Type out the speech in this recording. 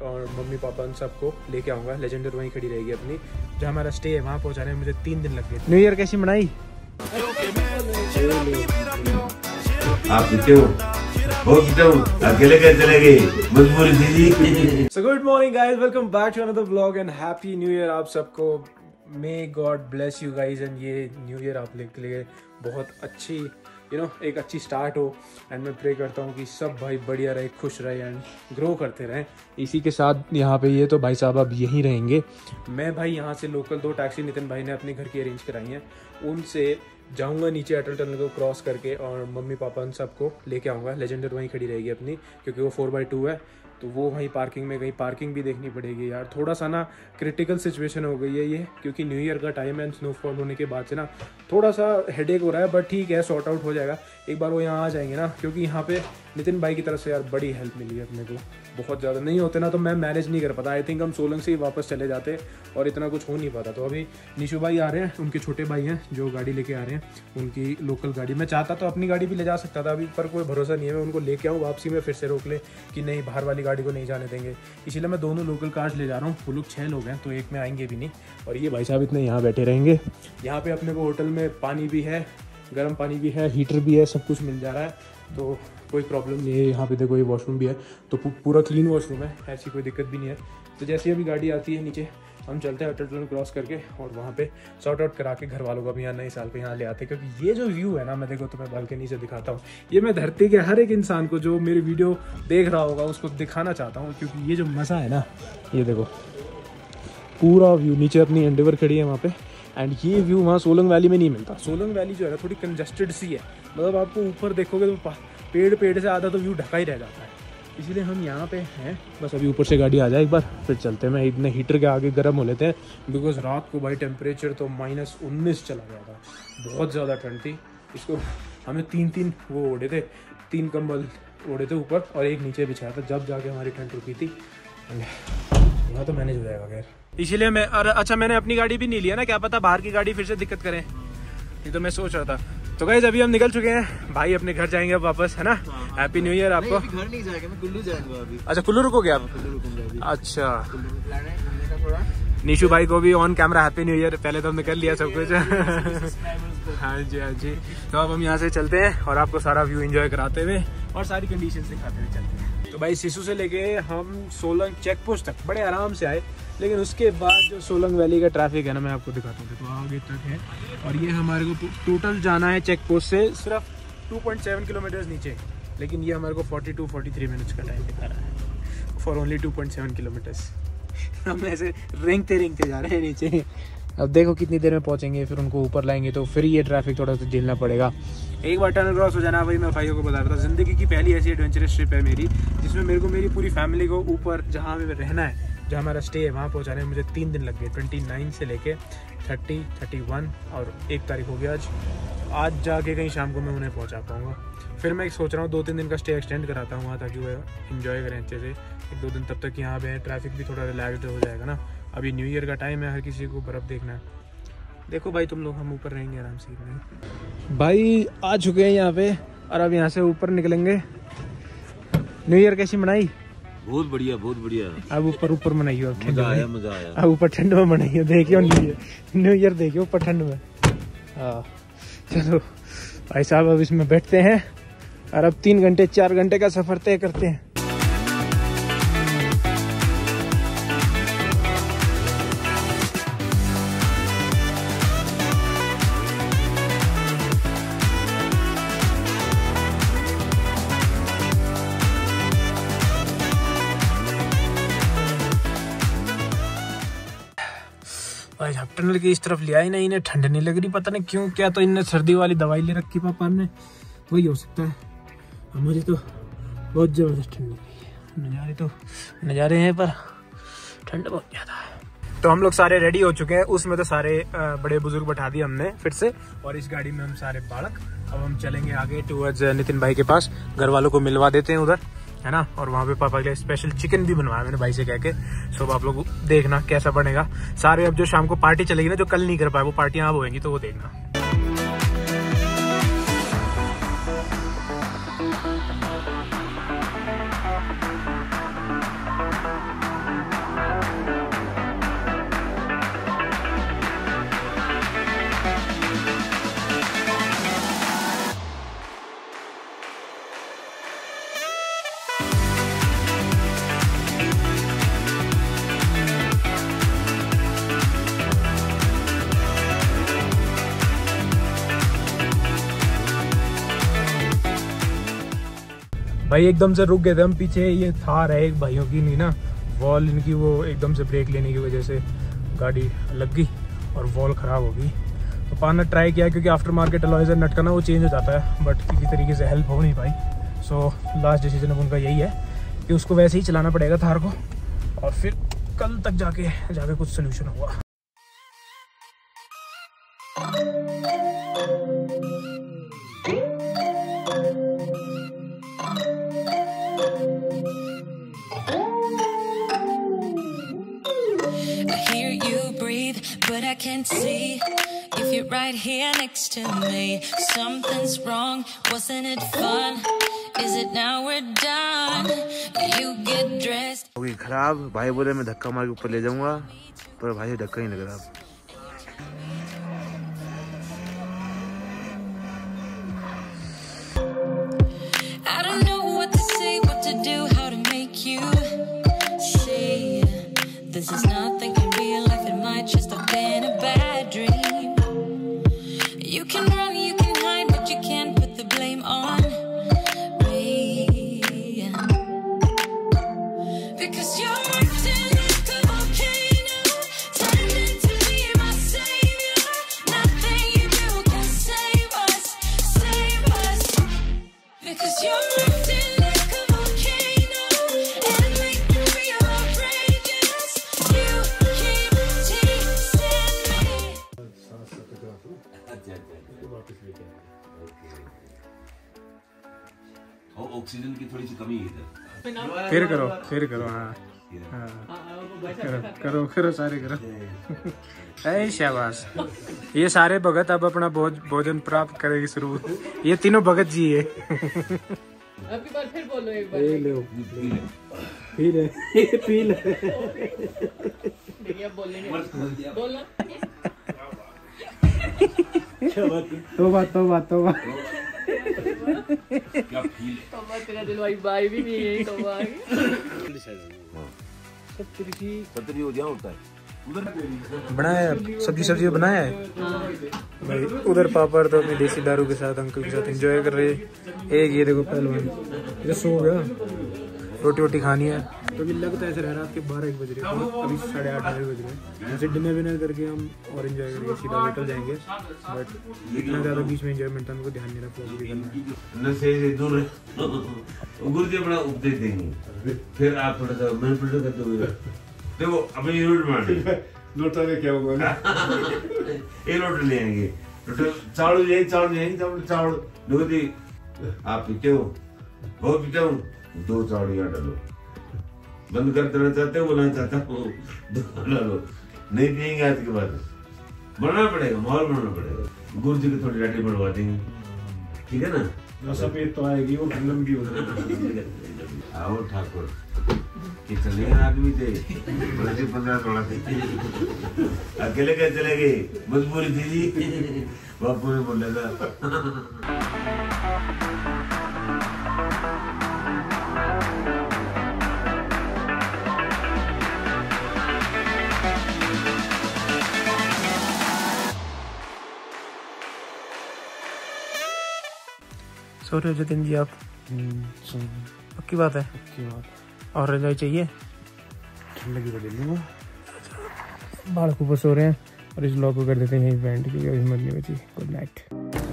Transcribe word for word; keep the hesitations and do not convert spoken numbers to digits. और mummy papa उन सबको लेके आऊँगा। लेजेंडर वहीं खड़ी रहेगी अपनी, जो हमारा स्टे है वहाँ पहुँचाने में मुझे तीन दिन लग गए। न्यू ईयर कैसी मनाई आप? अकेले मजबूरी। So good morning guys, welcome back to another vlog and happy new year आप सबको। May God bless you guys and ये न्यू ईयर आप लोग के लिए बहुत अच्छी यू you नो know, एक अच्छी स्टार्ट हो। एंड मैं प्रे करता हूँ कि सब भाई बढ़िया रहे, खुश रहे एंड ग्रो करते रहें। इसी के साथ यहाँ पे ये तो भाई साहब अब यहीं रहेंगे। मैं भाई यहाँ से लोकल दो टैक्सी नितिन भाई ने अपने घर की अरेंज कराई हैं, उनसे जाऊँगा नीचे अटल टनल को क्रॉस करके और मम्मी पापा उन सबको लेके आऊँगा। लेजेंडर वहीं खड़ी रहेगी अपनी, क्योंकि वो फोर बाई टू है तो वो वहीं पार्किंग में कहीं पार्किंग भी देखनी पड़ेगी यार। थोड़ा सा ना क्रिटिकल सिचुएशन हो गई है ये, क्योंकि न्यू ईयर का टाइम है एंड स्नोफॉल होने के बाद से ना थोड़ा सा हेडेक हो रहा है, बट ठीक है सॉर्ट आउट हो जाएगा। एक बार वो यहाँ आ जाएंगे ना, क्योंकि यहाँ पे नितिन भाई की तरफ से यार बड़ी हेल्प मिली है अपने को। बहुत ज़्यादा नहीं होते ना तो मैं मैनेज नहीं कर पाता, आई थिंक हम सोलन से ही वापस चले जाते और इतना कुछ हो नहीं पाता। तो अभी निशु भाई आ रहे हैं, उनके छोटे भाई हैं जो गाड़ी लेके आ रहे हैं, उनकी लोकल गाड़ी। मैं चाहता तो अपनी गाड़ी भी ले जा सकता था अभी, पर कोई भरोसा नहीं है मैं उनको लेके आऊँ वापसी में फिर से रोक ले कि नहीं बाहर वाली गाड़ी को नहीं जाने देंगे, इसलिए मैं दोनों लोकल कार्स ले जा रहा हूँ। वो लोग छः लोग हैं तो एक में आएंगे भी नहीं, और ये भाई साहब इतने यहाँ बैठे रहेंगे। यहाँ पे अपने को होटल में पानी भी है, गर्म पानी भी है, हीटर भी है, सब कुछ मिल जा रहा है तो कोई प्रॉब्लम नहीं है। यहाँ पे देखो ये वॉशरूम भी है, तो पूरा क्लीन वॉशरूम है, ऐसी कोई दिक्कत भी नहीं है। तो जैसे ही अभी गाड़ी आती है नीचे हम चलते हैं अटल टनल क्रॉस करके और वहाँ पे सॉर्ट आउट करा के घर वालों का भी यहाँ नए साल पे यहाँ ले आते हैं। क्योंकि ये जो व्यू है ना, मैं देखो तो मैं बालकनी से दिखाता हूँ, ये मैं धरती के हर एक इंसान को जो मेरी वीडियो देख रहा होगा उसको दिखाना चाहता हूँ, क्योंकि ये जो मज़ा है ना, ये देखो पूरा व्यू। नीचे अपनी एंडेवर खड़ी है वहाँ पे, एंड ये व्यू वहाँ सोलंग वैली में नहीं मिलता। सोलंग वैली जो है ना थोड़ी कंजस्टेड सी है, मतलब आपको ऊपर देखोगे तो पेड़ पेड़ से आधा तो व्यू ढका ही रह जाता है, इसलिए हम यहाँ पे हैं। बस अभी ऊपर से गाड़ी आ जाए एक बार फिर चलते हैं। मैं इतने हीटर के आगे गर्म हो लेते हैं, बिकॉज रात को भाई टेम्परेचर तो माइनस उन्नीस चला गया था, बहुत ज़्यादा ठंड थी। इसको हमें तीन तीन वो ओढ़े थे, तीन कंबल ओढ़े थे ऊपर और एक नीचे बिछाया था, जब जाके हमारी ठंड रुकी थी। यहाँ तो मैनेज हो जाएगा खैर, इसीलिए मैं। और अच्छा मैंने अपनी गाड़ी भी नहीं लिया ना, क्या पता बाहर की गाड़ी फिर से दिक्कत करें, ये तो मैं सोच रहा था। तो गाइस अभी हम निकल चुके हैं भाई, अपने घर जाएंगे अब वापस, है ना। हैप्पी न्यू ईयर आपको। नहीं, घर नहीं जाएगा, मैं कुल्लू जाऊंगा अभी। अच्छा कुल्लू रुकोगे आप? अच्छा निशु भाई को भी on camera happy new year. पहले तो हमने कर लिया सब कुछ। हाँ जी हाँ जी, तो अब हम यहाँ से चलते हैं और आपको सारा व्यू एंजॉय कराते हुए और सारी कंडीशन दिखाते हुए चलते हैं। तो भाई सिसु से लेके हम सोलंग चेक पोस्ट तक बड़े आराम से आए, लेकिन उसके बाद जो सोलंग वैली का ट्रैफिक है ना, मैं आपको दिखाता हूँ। तो आगे तक है और ये हमारे को टोटल जाना है चेक पोस्ट से सिर्फ टू पॉइंट सेवन किलोमीटर्स नीचे, लेकिन ये हमारे को forty two forty three minutes का टाइम दिखा रहा है for only two point seven kilometers. हम ऐसे रेंगते रेंगते जा रहे हैं नीचे। अब देखो कितनी देर में पहुँचेंगे, फिर उनको ऊपर लाएंगे तो फिर ये ट्रैफिक थोड़ा सा झेलना पड़ेगा। एक बार टनल क्रॉस हो जाना, भाई मैं भाइयों को बता रहा था, ज़िंदगी की पहली ऐसी एडवेंचरस ट्रिप है मेरी, जिसमें मेरे को मेरी पूरी फैमिली को ऊपर जहाँ हमें रहना है, जहाँ हमारा स्टे है वहाँ पहुँचाने में मुझे तीन दिन लग गए। ट्वेंटी नाइन से लेके थर्टी, थर्टी वन और एक तारीख हो गया आज। आज जाके कहीं शाम को मैं उन्हें पहुँचा पाऊँगा। फिर मैं सोच रहा हूँ दो तीन दिन का स्टे एक्सटेंड कराता हूँ वहाँ, ताकि वो इन्जॉय करें अच्छे से एक दो दिन। तब तक यहाँ पे ट्रैफिक भी थोड़ा रिलैक्स हो जाएगा ना, अभी न्यू ईयर का टाइम है, हर किसी को बर्फ़ देखना है। देखो भाई तुम लोग, हम ऊपर रहेंगे आराम से। भाई आ चुके हैं यहाँ पे और अब यहाँ से ऊपर निकलेंगे। न्यू ईयर कैसी मनाई? बहुत बढ़िया बहुत बढ़िया। अब ऊपर ऊपर मनाइयो, मजा आया मजा आया। अब ऊपर ठंड में मनाइयो, देखियो न्यू ईयर देखियो ऊपर ठंड में। हाँ चलो भाई साहब, अब इसमें बैठते हैं और अब तीन घंटे चार घंटे का सफर तय करते हैं। टनल की इस तरफ लिया ही नहीं, इन्हें ठंड नहीं लग रही पता नहीं क्यों, क्या तो इनने सर्दी वाली दवाई ले रखी पापा ने, वही हो सकता है। मुझे तो बहुत ज़बरदस्त ठंड लग रही है, नज़ारे तो नज़ारे हैं पर ठंड बहुत ज़्यादा है। तो हम लोग सारे रेडी हो चुके हैं, उसमें तो सारे बड़े बुजुर्ग बैठा दिए हमने फिर से, और इस गाड़ी में हम सारे बालक। अब हम चलेंगे आगे टूवर्ड्स नितिन भाई के पास, घर वालों को मिलवा देते हैं उधर, है ना। और वहाँ पे पापा के लिए स्पेशल चिकन भी बनवाया मैंने भाई से कह के, सो आप लोग देखना कैसा बनेगा सारे। अब जो शाम को पार्टी चलेगी ना, जो कल नहीं कर पाए वो पार्टियाँ अब होएंगी, तो वो देखना। भाई एकदम से रुक गए थे हम पीछे। ये थार है एक भाइयों की, नहीं ना वॉल इनकी, वो एकदम से ब्रेक लेने की वजह से गाड़ी लग गई और वॉल ख़राब हो गई। तो पाना ट्राई किया क्योंकि आफ्टर मार्केट अलॉयज़र नट का ना वो चेंज हो जाता है, बट किसी तरीके से हेल्प हो नहीं पाई। सो लास्ट डिसीजन अब उनका यही है कि उसको वैसे ही चलाना पड़ेगा थार को, और फिर कल तक जाके जाके कुछ सोल्यूशन होगा। But I can't see if you're right here next to me. Something's wrong, wasn't it fun? Is it now we're done? You get dressed. हो गई खराब। भाई बोले मैं धक्का मार के ऊपर ले जाऊंगा, पर भाई धक्का ही लग रहा। I don't know what to say, what to do, how to make you see. This is nothing can be like. Just a been a bad dream. You can run, you can hide, but you can't put the blame on me. Because you're acting like a volcano, turning to be my savior. Nothing you do can save us, save us. Because you're acting like a volcano, and make me feel outrageous. You. Oxygen की थोड़ी सी कमी है। फिर करो फिर करो हाँ करो करो करो सारे करो। ऐ शाबाश। ये सारे भगत अब अपना भोजन प्राप्त करेगी शुरू। ये तीनों भगत जी है। अब की बार फिर बोलो एक बार। ये लो पी ले पी ले देखिए बोलेंगे बोलना। तो बात तो बात तो बात क्या फील है। तोबा तेरा दिल भाई भाई भी नहीं है तोबा। हां सब तिरकी पता नहीं हो गया होता है। उधर बनाया सब्जी सब्जी बनाया है भाई। उधर पापड़ तो अपनी देसी दारू के साथ अंकल के साथ एंजॉय कर रहे हैं। एक ये देखो पहलवान ये सो गया। रोटी रोटी खानी है तो भी लगता है सर रात के बारह एक बज रहे हैं, अभी साढ़े आठ आठ बज रहे हैं। जैसे डिनर विनर करके हम और एंजॉय करेंगे, सीधा होटल जाएंगे। बट इतना ज़्यादा बीच में एंजॉयमेंट हमको ध्यान नहीं रखना। न से दूर गुरुजी अपना उपदेश देंगे, फिर आप थोड़ा सा मैनिपुलेट करते हुए देखो अपनी रोड मार लौटा के क्या होगा। ये रोट ले आएंगे चावल यही चावल यही चावल देखो आप पीते हो बहुत पीता हूँ दो चावल यहाँ डालो। बंद कर देना चाहते हो बोलना चाहता हूँ नहीं पियेंगे आज के बाद। बढ़ना पड़ेगा माहौल बढ़ना पड़ेगा। गुरु जी की थोड़ी डाटी बढ़वा देंगे ठीक है ना। सफेद तो आएगी वो लंबी आओ ठाकुर कि चले गए आदमी थे पंद्रह सोलह थे अकेले कैसे चले गए मजबूरी थी जी बापू ने बोला था। सो रहे हो जतिन जी आप? पक्की बात है पक्की बात। और रजाई चाहिए ठंड की वजह बाढ़ के ऊपर सो रहे हैं और इस ब्लॉग को कर देते हैं यहीं बैंड की। Good night.